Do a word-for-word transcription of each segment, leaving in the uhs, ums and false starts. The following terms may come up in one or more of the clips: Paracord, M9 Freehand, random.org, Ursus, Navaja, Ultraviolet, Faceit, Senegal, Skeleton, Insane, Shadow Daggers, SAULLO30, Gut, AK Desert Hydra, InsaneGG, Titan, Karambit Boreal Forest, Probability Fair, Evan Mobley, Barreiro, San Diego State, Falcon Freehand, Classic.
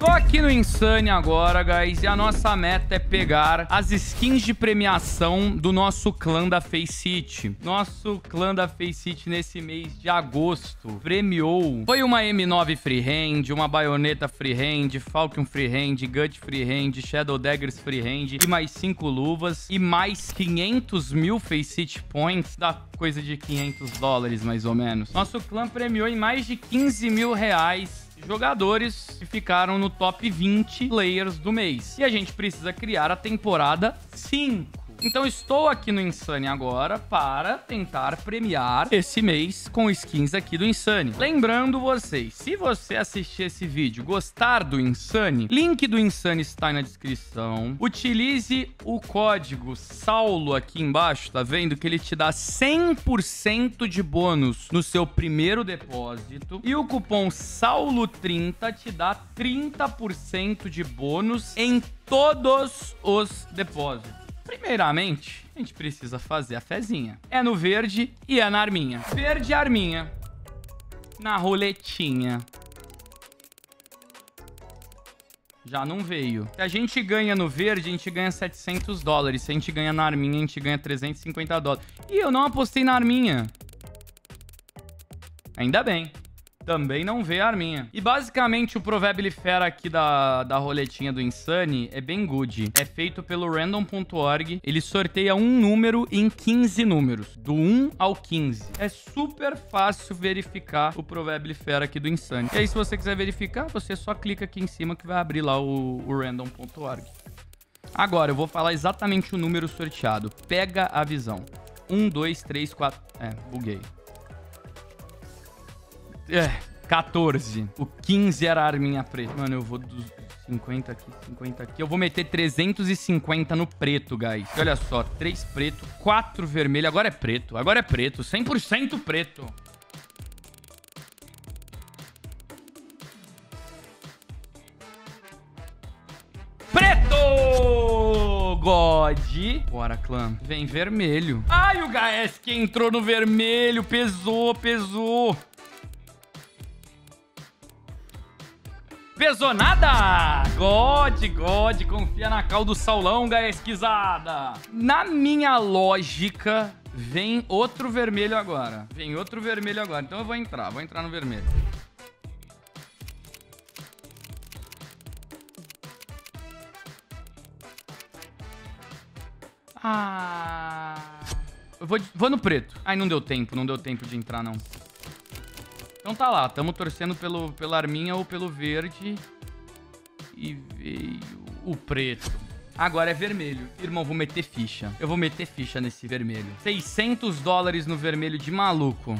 Tô aqui no Insane agora, guys, e a nossa meta é pegar as skins de premiação do nosso clã da Faceit. Nosso clã da Faceit nesse mês de agosto premiou. Foi uma M nove Freehand, uma baioneta Freehand, Falcon Freehand, Gut Freehand, Shadow Daggers Freehand e mais cinco luvas e mais quinhentos mil Faceit Points, dá coisa de quinhentos dólares mais ou menos. Nosso clã premiou em mais de quinze mil reais jogadores que ficaram no top vinte players do mês. E a gente precisa criar a temporada cinco. Então estou aqui no Insane agora para tentar premiar esse mês com skins aqui do Insane. Lembrando vocês, se você assistir esse vídeo e gostar do Insane, link do Insane está aí na descrição. Utilize o código Saulo aqui embaixo, tá vendo? Que ele te dá cem por cento de bônus no seu primeiro depósito. E o cupom Saulo trinta te dá trinta por cento de bônus em todos os depósitos. Primeiramente, a gente precisa fazer a fezinha. É no verde e é na arminha. Verde e arminha. Na roletinha. Já não veio. Se a gente ganha no verde, a gente ganha setecentos dólares. Se a gente ganha na arminha, a gente ganha trezentos e cinquenta dólares. E eu não apostei na arminha. Ainda bem. Também não vê a arminha. E basicamente o Probability Fair aqui da, da roletinha do Insane é bem good. É feito pelo random ponto org. Ele sorteia um número em quinze números. Do um ao quinze. É super fácil verificar o Probability Fair aqui do Insane. E aí, se você quiser verificar, você só clica aqui em cima que vai abrir lá o, o random ponto org. Agora, eu vou falar exatamente o número sorteado. Pega a visão. um, dois, três, quatro... É, buguei. É, quatorze. O quinze era a arminha preta. Mano, eu vou dos cinquenta aqui, cinquenta aqui. Eu vou meter trezentos e cinquenta no preto, guys. E olha só, três preto, quatro vermelho. Agora é preto, agora é preto. cem por cento preto. Preto! God. Bora, clã. Vem vermelho. Ai, o H S que entrou no vermelho. Pesou, pesou. Pesou nada! God, God, confia na cal do Saulão, gaesquizada! Na minha lógica, vem outro vermelho agora. Vem outro vermelho agora, então eu vou entrar, vou entrar no vermelho. Ah... Eu vou, vou no preto. Ai, não deu tempo, não deu tempo de entrar, não. Então tá lá, tamo torcendo pelo, pela arminha ou pelo verde. E veio o preto. Agora é vermelho. Irmão, vou meter ficha. Eu vou meter ficha nesse vermelho. seiscentos dólares no vermelho de maluco.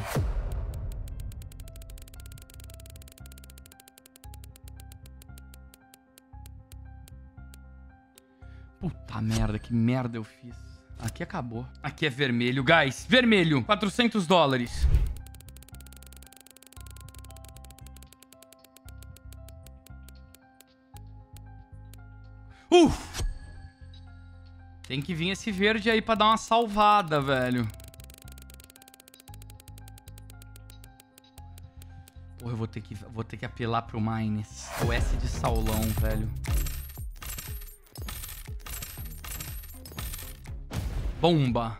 Puta merda, que merda eu fiz. Aqui acabou. Aqui é vermelho, guys. Vermelho, quatrocentos dólares. Uf! Tem que vir esse verde aí pra dar uma salvada, velho. Porra, eu vou ter que, vou ter que apelar pro Mines. O S de Saulão, velho. Bomba!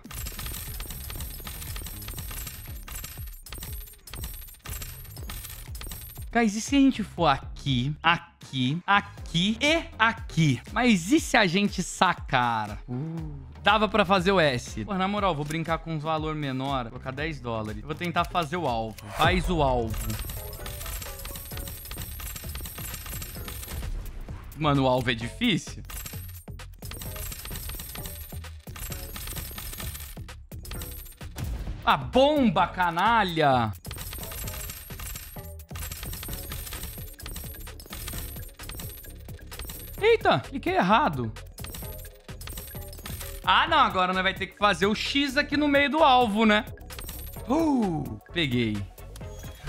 Guys, e se a gente for aqui, aqui? Aqui, aqui e aqui. Mas e se a gente sacar? Uh, dava pra fazer o S. Pô, na moral, vou brincar com um valor menor. Vou colocar dez dólares. Eu vou tentar fazer o alvo. Faz o alvo. Mano, o alvo é difícil. A bomba, canalha! Eita, cliquei errado. Ah, não, agora nós vai ter que fazer o X aqui no meio do alvo, né? Uh, peguei.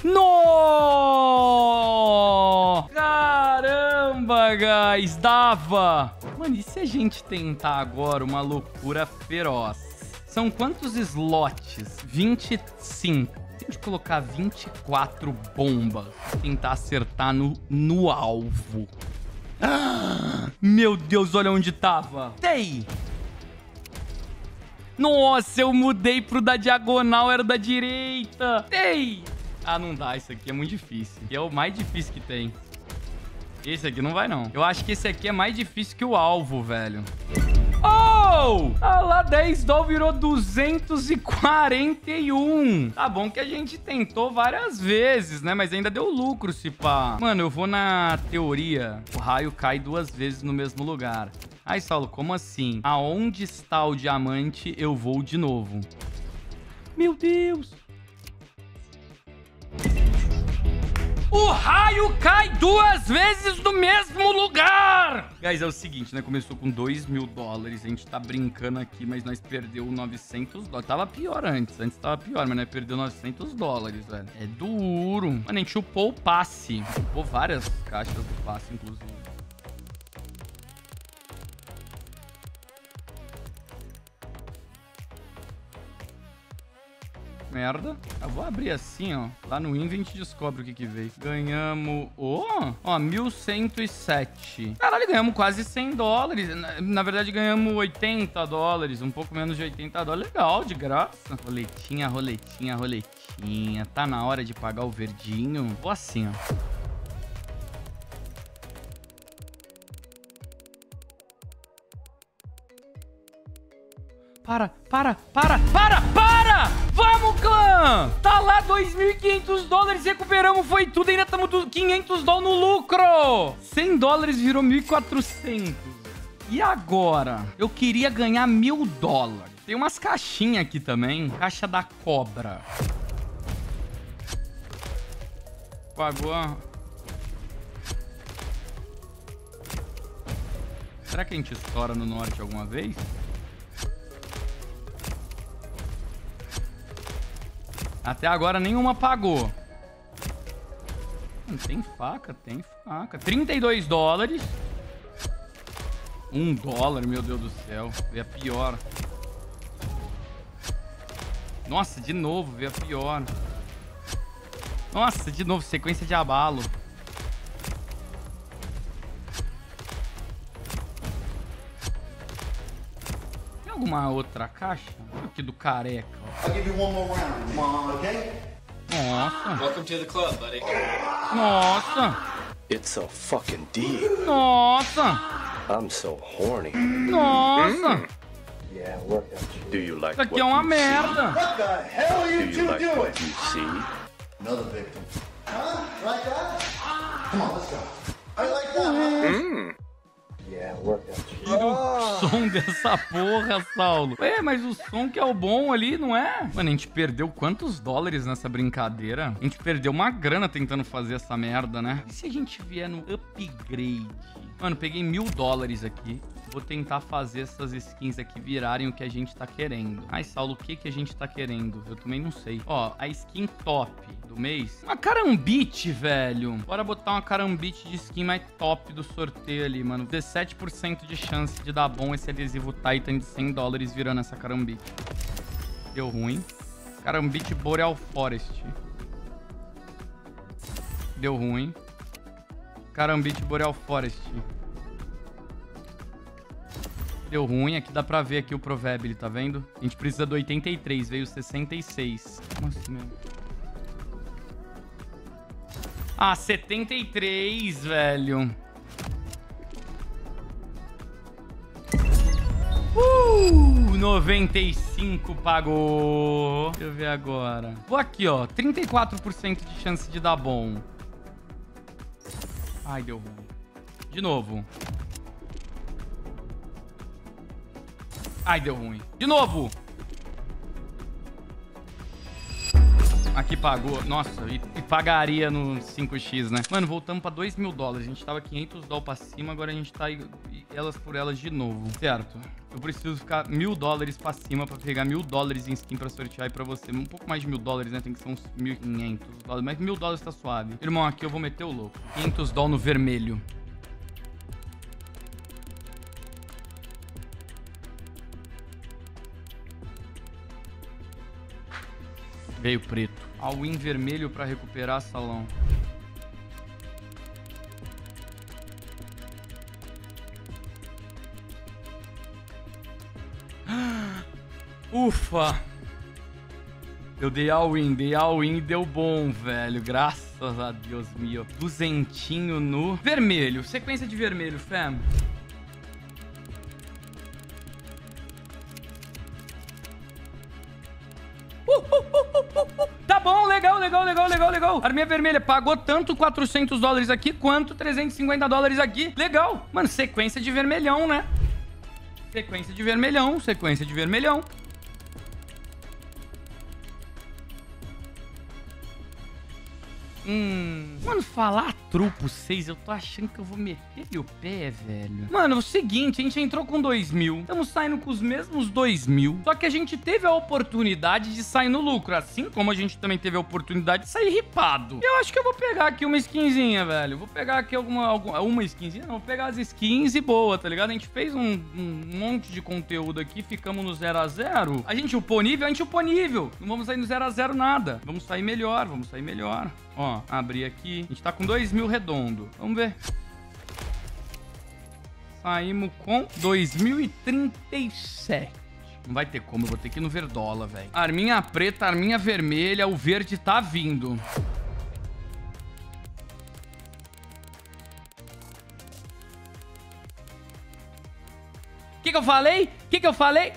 No! Caramba, guys, dava. Mano, e se a gente tentar agora uma loucura feroz? São quantos slots? vinte e cinco. Se a gente colocar vinte e quatro bombas, tentar acertar no, no alvo. Ah, meu Deus, olha onde tava. Dei! Nossa, eu mudei pro da diagonal, era da direita. Dei! Ah, não dá, isso aqui é muito difícil. É o mais difícil que tem. Esse aqui não vai, não. Eu acho que esse aqui é mais difícil que o alvo, velho. Oh! Ah lá, dez dólares virou duzentos e quarenta e um. Tá bom que a gente tentou várias vezes, né? Mas ainda deu lucro, se pá. Mano, eu vou na teoria. O raio cai duas vezes no mesmo lugar. Ai, Saulo, como assim? Aonde está o diamante, eu vou de novo. Meu Deus! O raio cai duas vezes no mesmo lugar! Guys, é o seguinte, né? Começou com dois mil dólares. A gente tá brincando aqui, mas nós perdeu novecentos dólares. Tava pior antes. Antes tava pior, mas nós perdeu novecentos dólares, velho. É duro. Mano, a gente upou o passe. Upou várias caixas do passe, inclusive. Merda. Eu vou abrir assim, ó. Lá no Inven a gente descobre o que que veio. Ganhamos... Oh, ó, mil cento e sete. Caralho, ganhamos quase cem dólares. Na, na verdade, ganhamos oitenta dólares. Um pouco menos de oitenta dólares. Legal, de graça. Roletinha, roletinha, roletinha. Tá na hora de pagar o verdinho. Vou assim, ó. Para, para, para, para, para! Vamos, clã! Tá lá dois mil e quinhentos dólares, recuperamos, foi tudo. Ainda estamos quinhentos dólares no lucro! cem dólares virou mil e quatrocentos. E agora? Eu queria ganhar mil dólares. Tem umas caixinhas aqui também. Caixa da cobra. Pagou a... Será que a gente estoura no norte alguma vez? Até agora nenhuma pagou. Não tem faca, tem faca. trinta e dois dólares. Um dólar, meu Deus do céu. Veio a pior. Nossa, de novo, veio a pior. Nossa, de novo, sequência de abalo. Tem alguma outra caixa? Aqui do careca. I'll give you one more round, mom, okay? Nossa. Welcome to the club, buddy. Nossa. It's a fucking deal. Nossa. I'm so horny. Nossa. Yeah, what do you like? Isso aqui é uma merda. What the hell are you two doing? What you see? Another victim. Huh? Like that? Come on, let's go. I like that. Yeah, work that. O som dessa porra, Saulo. É, mas o som que é o bom ali, não é? Mano, a gente perdeu quantos dólares nessa brincadeira? A gente perdeu uma grana tentando fazer essa merda, né? E se a gente vier no upgrade? Mano, peguei mil dólares aqui. Vou tentar fazer essas skins aqui virarem o que a gente tá querendo. Ai, Saulo, o que que a gente tá querendo? Eu também não sei. Ó, a skin top do mês. Uma Karambit, velho. Bora botar uma Karambit de skin mais top do sorteio ali, mano. dezessete por cento de chance de dar bom esse adesivo Titan de cem dólares virando essa Karambit. Deu ruim. Karambit Boreal Forest. Deu ruim. Karambit Boreal Forest. Deu ruim, aqui dá pra ver aqui o Probability, tá vendo? A gente precisa do oitenta e três, veio sessenta e seis. Como assim mesmo? Ah, setenta e três, velho. Uh, noventa e cinco pagou. Deixa eu ver agora. Vou aqui, ó, trinta e quatro por cento de chance de dar bom. Ai, deu ruim. De novo. Ai, deu ruim. De novo! Aqui pagou. Nossa, e, e pagaria no cinco x, né? Mano, voltamos pra dois mil dólares. A gente tava quinhentos dólares pra cima, agora a gente tá elas por elas de novo. Certo. Eu preciso ficar mil dólares pra cima pra pegar mil dólares em skin pra sortear aí pra você. Um pouco mais de mil dólares, né? Tem que ser uns mil e quinhentos dólares. Mas mil dólares tá suave. Irmão, aqui eu vou meter o louco. quinhentos dólares no vermelho. Veio preto. All in vermelho pra recuperar, salão. Ufa! Eu dei all-in, dei all-in e deu bom, velho. Graças a Deus, meu. Duzentinho no vermelho. Sequência de vermelho, fam. Uh, uh, uh, uh, uh. Tá bom, legal, legal, legal, legal, legal. Arminha vermelha pagou tanto quatrocentos dólares aqui quanto trezentos e cinquenta dólares aqui. Legal. Mano, sequência de vermelhão, né? Sequência de vermelhão, sequência de vermelhão. Hum... Mano, falar trupo seis, eu tô achando que eu vou meter meu pé, velho. Mano, o seguinte, a gente entrou com dois mil. Estamos saindo com os mesmos dois mil. Só que a gente teve a oportunidade de sair no lucro. Assim como a gente também teve a oportunidade de sair ripado. Eu acho que eu vou pegar aqui uma skinzinha, velho. Vou pegar aqui alguma... alguma uma skinzinha? Não, vou pegar as skins e boa, tá ligado? A gente fez um, um monte de conteúdo aqui. Ficamos no zero a zero. A gente upou nível? A gente upou nível. Não vamos sair no zero a zero nada. Vamos sair melhor, vamos sair melhor. Ó, abri aqui. A gente tá com dois mil redondo. Vamos ver. Saímos com dois mil e trinta e sete. Não vai ter como, eu vou ter que ir no Verdola, velho. Arminha preta, arminha vermelha, o verde tá vindo. O que que eu falei? O que que eu falei?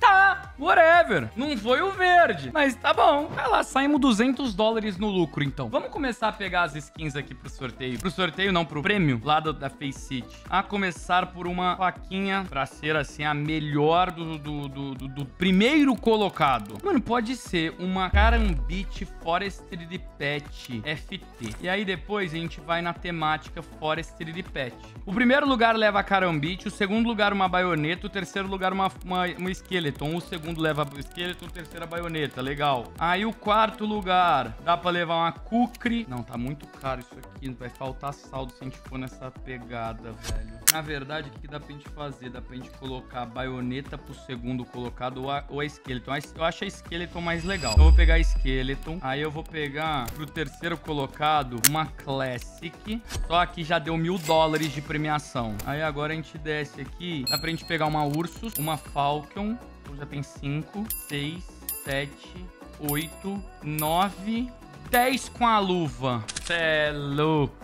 Tá, whatever. Não foi o verde, mas tá bom. Vai lá, saímos duzentos dólares no lucro, então. Vamos começar a pegar as skins aqui pro sorteio. Pro sorteio, não, pro prêmio lá da Faceit. A começar por uma faquinha pra ser, assim, a melhor do, do, do, do, do primeiro colocado. Mano, pode ser uma Karambit Forestry de Pet F T. E aí depois a gente vai na temática Forestry de Pet. O primeiro lugar leva a Karambit, o segundo lugar uma baioneta, o terceiro lugar uma, uma, uma esqueleto. O segundo leva o esqueleto, o terceiro a baioneta. Legal. Aí o quarto lugar dá pra levar uma cucre. Não, tá muito caro isso aqui. Vai faltar saldo se a gente for nessa pegada, velho. Na verdade, o que, que dá pra gente fazer? Dá pra gente colocar a baioneta pro segundo colocado ou a, ou a esqueleton. Eu acho a esqueleton mais legal. Então eu vou pegar a esqueleton. Aí eu vou pegar pro terceiro colocado uma classic. Só que já deu mil dólares de premiação. Aí agora a gente desce aqui. Dá pra gente pegar uma Ursus, uma Falcon. Já tem cinco, seis, sete, oito, nove, dez com a luva. Cê é louco.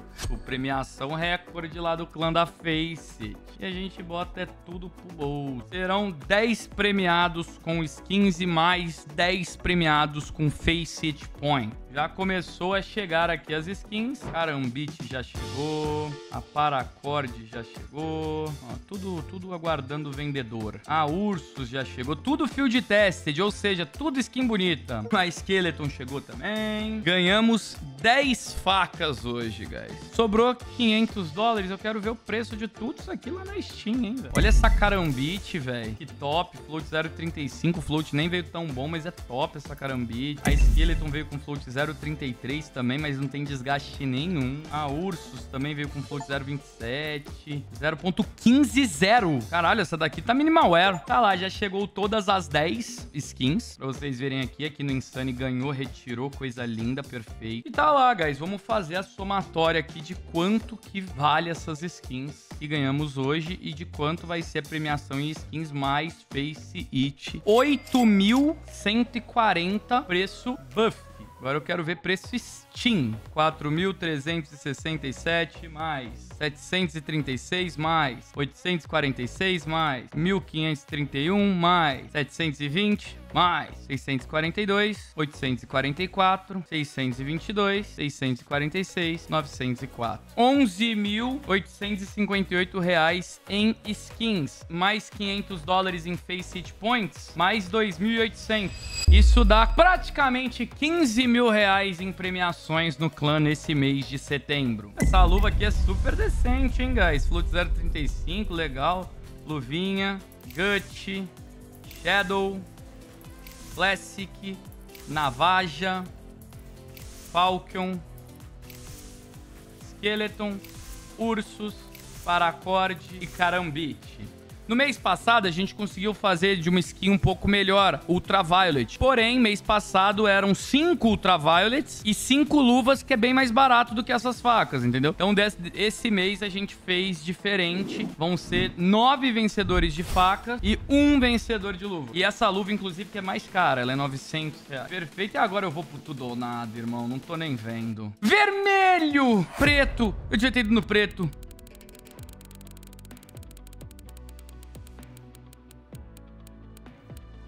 Premiação recorde lá do clã da Faceit. E a gente bota é tudo pro bolso. Serão dez premiados com skins e mais dez premiados com Faceit Point. Já começou a chegar aqui as skins. Karambit já chegou. A Paracord já chegou. Ó, tudo, tudo aguardando o vendedor. A Ursus já chegou. Tudo field tested, ou seja, tudo skin bonita. A Skeleton chegou também. Ganhamos dez facas hoje, guys. Sobrou quinhentos dólares. Eu quero ver o preço de tudo isso aqui lá na Steam, hein, velho. Olha essa Karambit, velho. Que top. Float zero vírgula trinta e cinco. Float nem veio tão bom, mas é top essa Karambit. A Skeleton veio com float zero vírgula trinta e três também, mas não tem desgaste nenhum. A Ursus também veio com float zero vírgula vinte e sete. zero ponto quinze zero. Caralho, essa daqui tá minimalware. Tá lá, já chegou todas as dez skins. Pra vocês verem aqui, aqui no Insane ganhou, retirou. Coisa linda, perfeito. E tá lá, guys. Vamos fazer a somatória aqui de quanto que vale essas skins que ganhamos hoje e de quanto vai ser a premiação em skins mais Faceit. oito mil cento e quarenta preço buff. Agora eu quero ver preço Steam. quatro mil trezentos e sessenta e sete mais setecentos e trinta e seis mais oitocentos e quarenta e seis mais mil quinhentos e trinta e um mais setecentos e vinte mais seiscentos e quarenta e dois, oitocentos e quarenta e quatro, seiscentos e vinte e dois, seiscentos e quarenta e seis, novecentos e quatro. onze mil oitocentos e cinquenta e oito reais em skins, mais quinhentos dólares em Faceit Points, mais dois mil e oitocentos. Isso dá praticamente quinze mil reais em premiações no clã nesse mês de setembro. Essa luva aqui é super decente, hein, guys? Float zero vírgula trinta e cinco, legal. Luvinha, Gut, Shadow... Classic, Navaja, Falcon, Skeleton, Ursus, Paracord e Karambit. No mês passado, a gente conseguiu fazer de uma skin um pouco melhor, Ultraviolet. Porém, mês passado eram cinco Ultraviolets e cinco luvas, que é bem mais barato do que essas facas, entendeu? Então, desse, esse mês a gente fez diferente. Vão ser nove vencedores de faca e um vencedor de luva. E essa luva, inclusive, que é mais cara. Ela é novecentos reais. Perfeito. E agora eu vou pro tudo ou nada, irmão. Não tô nem vendo. Vermelho! Preto! Eu devia ter ido no preto.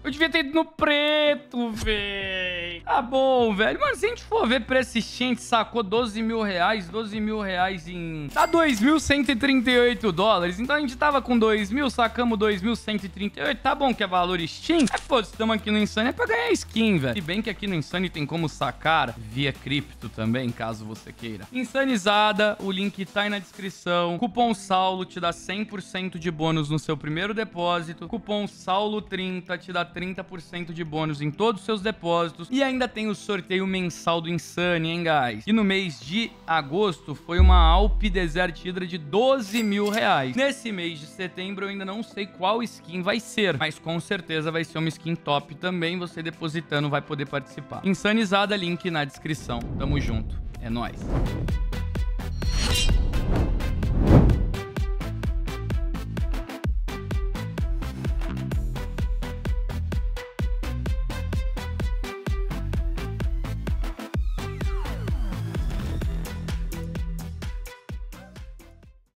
Eu devia ter ido no preto, véi. Tá bom, velho. Mano, se a gente for ver persistente, sacou doze mil reais. doze mil reais em... Tá dois mil cento e trinta e oito dólares. Então a gente tava com dois mil, sacamos dois mil cento e trinta e oito. Tá bom que é valor Steam. É foda-se, estamos aqui no Insane. É pra ganhar skin, velho. Se bem que aqui no Insane tem como sacar via cripto também, caso você queira. Insanizada, o link tá aí na descrição. Cupom Saulo te dá cem por cento de bônus no seu primeiro depósito. Cupom Saulo trinta te dá trinta por cento de bônus em todos os seus depósitos. E ainda tem o sorteio mensal do Insane, hein, guys? E no mês de agosto foi uma A K Desert Hydra de doze mil reais. Nesse mês de setembro eu ainda não sei qual skin vai ser, mas com certeza vai ser uma skin top também. Você depositando vai poder participar. Insanizada, link na descrição. Tamo junto. É nóis.